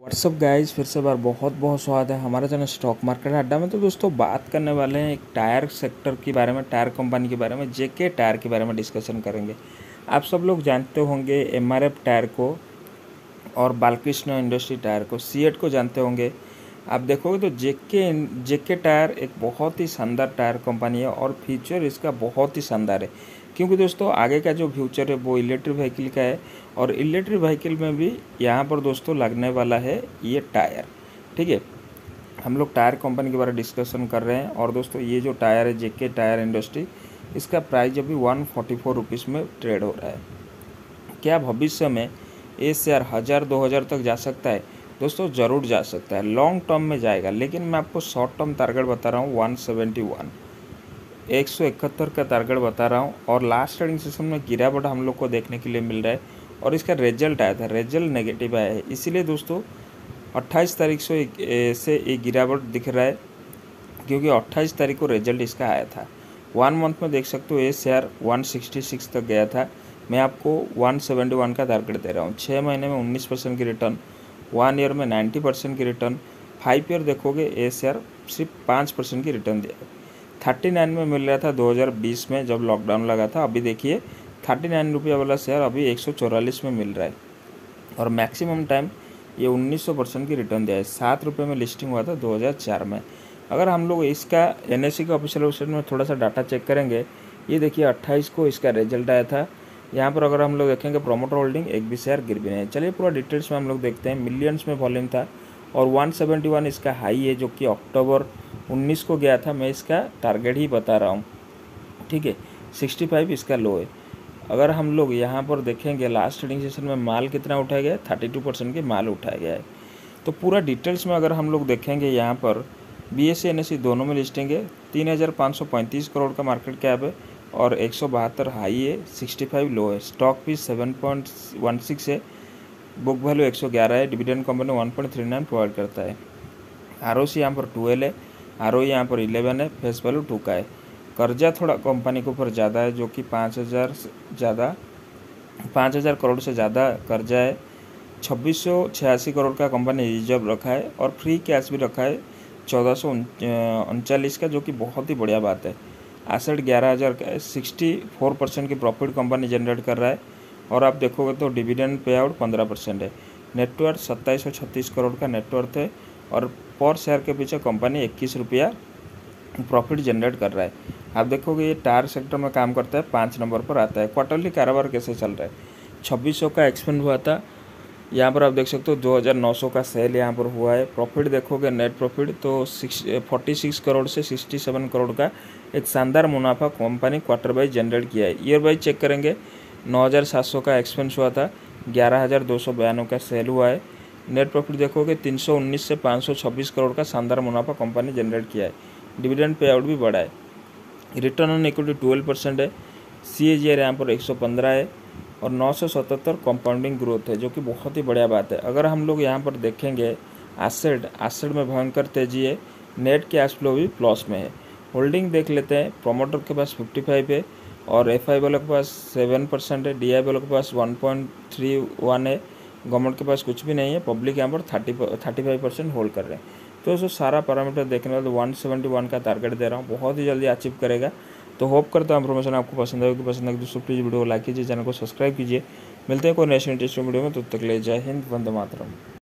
What's up guys, फिर से बार बहुत स्वागत है हमारे चैनल स्टॉक मार्केट अड्डा में। तो दोस्तों, बात करने वाले हैं एक टायर सेक्टर के बारे में, टायर कंपनी के बारे में, जेके टायर के बारे में डिस्कशन करेंगे। आप सब लोग जानते होंगे एमआरएफ टायर को और बालकृष्ण इंडस्ट्री टायर को, सीएट को जानते होंगे। आप देखोगे तो जेके टायर एक बहुत ही शानदार टायर कंपनी है और फ्यूचर इसका बहुत ही शानदार है, क्योंकि दोस्तों आगे का जो फ्यूचर है वो इलेक्ट्रिक व्हीकल का है और इलेक्ट्रिक व्हीकल में भी यहाँ पर दोस्तों लगने वाला है ये टायर। ठीक है, हम लोग टायर कंपनी के बारे में डिस्कशन कर रहे हैं। और दोस्तों ये जो टायर है जेके टायर इंडस्ट्री, इसका प्राइस अभी 144 रुपीज़ में ट्रेड हो रहा है। क्या भविष्य में ये शेयर 1000-2000 तक जा सकता है? दोस्तों ज़रूर जा सकता है, लॉन्ग टर्म में जाएगा, लेकिन मैं आपको शॉर्ट टर्म टारगेट बता रहा हूँ 171, 171 का टारगेट बता रहा हूँ। और लास्ट ट्रेडिंग सेशन में गिरावट हम लोग को देखने के लिए मिल रहा है और इसका रिजल्ट आया था, रिजल्ट नेगेटिव आया है, इसीलिए दोस्तों 28 तारीख से ये गिरावट दिख रहा है, क्योंकि 28 तारीख को रिजल्ट इसका आया था। 1 मंथ में देख सकते हो ये शेयर 166 तक गया था, मैं आपको 171 का टारगेट दे रहा हूँ। 6 महीने में 19% की रिटर्न, 1 ईयर में 90% की रिटर्न, 5 ईयर देखोगे ये शेयर सिर्फ 5% की रिटर्न दिया है। 39 में मिल रहा था 2020 में जब लॉकडाउन लगा था, अभी देखिए 39 रुपया वाला शेयर अभी 144 में मिल रहा है और मैक्सिमम टाइम ये 1900% की रिटर्न दिया है। 7 रुपये में लिस्टिंग हुआ था 2004 में। अगर हम लोग इसका एनएसई का ऑफिशियल वेबसाइट में थोड़ा सा डाटा चेक करेंगे, ये देखिए 28 को इसका रिजल्ट आया था। यहाँ पर अगर हम लोग देखेंगे प्रोमोटर होल्डिंग, एक भी शेयर गिर भी नहीं। चलिए पूरा डिटेल्स में हम लोग देखते हैं। मिलियंस में वॉल्यूम था और 171 इसका हाई है, जो कि अक्टूबर 19 को गया था। मैं इसका टारगेट ही बता रहा हूँ, ठीक है। 65 इसका लो है। अगर हम लोग यहाँ पर देखेंगे लास्ट ट्रेडिंग सेशन में माल कितना उठाया गया है, 32% के माल उठाया गया है। तो पूरा डिटेल्स में अगर हम लोग देखेंगे यहाँ पर बीएसई एनएसई दोनों में लिस्टिंग है। 3535 करोड़ का मार्केट कैप है और 172 हाई है, 65 लो है। स्टॉक भी 7.16 है, बुक वैल्यू 111 है। डिविडेंड कंपनी 1.39 प्रोवाइड करता है। आरओसी यहाँ पर 12 है, आरओई यहाँ पर 11 है, फेस वैल्यू 2 का है। कर्जा थोड़ा कंपनी के ऊपर ज़्यादा है, जो कि 5,000 करोड़ से ज़्यादा कर्जा है। 2686 करोड़ का कंपनी रिजर्व रखा है और फ्री कैश भी रखा है 1439 का, जो कि बहुत ही बढ़िया बात है। एसेट 11000 का है, 64% की प्रॉफिट कंपनी जनरेट कर रहा है। और आप देखोगे तो डिविडेंड पे आउट 15% है। नेटवर्थ 2736 करोड़ का नेटवर्थ है और पर शेयर के पीछे कंपनी 21 रुपया प्रॉफिट जनरेट कर रहा है। आप देखोगे ये टायर सेक्टर में काम करता है, 5 नंबर पर आता है। क्वार्टरली कारोबार कैसे चल रहा है, 2600 का एक्सपेंड हुआ था। यहाँ पर आप देख सकते हो 2900 का सेल यहाँ पर हुआ है। प्रॉफिट देखोगे नेट प्रॉफिट तो 46 करोड़ से 67 करोड़ का एक शानदार मुनाफा कंपनी क्वार्टर वाइज जनरेट किया है। ईयर वाइज चेक करेंगे 9700 का एक्सपेंस हुआ था, 11292 का सेल हुआ है। नेट प्रॉफिट देखोगे 319 से 526 करोड़ का शानदार मुनाफा कंपनी जनरेट किया है। डिविडेंड पे आउट भी बढ़ा है। रिटर्न ऑन इक्विटी 12% है, CAGR यहाँ पर 115 है और 977 कंपाउंडिंग ग्रोथ है, जो कि बहुत ही बढ़िया बात है। अगर हम लोग यहाँ पर देखेंगे एसेट में भयंकर तेजी है, नेट कैश फ्लो भी प्लस में है। होल्डिंग देख लेते हैं, प्रोमोटर के पास 55 है और FI वालों के पास 7% है, DI वालों के पास 1.31 है, गवर्नमेंट के पास कुछ भी नहीं है, पब्लिक यहाँ पर 35% होल्ड कर रहे हैं। तो दोस्तों सारा पैरामीटर देखने वाले 171 का टारगेट दे रहा हूँ, बहुत ही जल्दी अचीव करेगा। तो होप करता हूँ इन्फॉर्मेशन आपको पसंद आएगी। पसंद आएगी दोस्तों प्लीज़ वीडियो को लाइक कीजिए, चैनल को सब्सक्राइब कीजिए। मिलते हैं कोई नेक्स्ट इंटरेस्टिंग वीडियो में, तब तक ले जय हिंद, वंदे मातरम।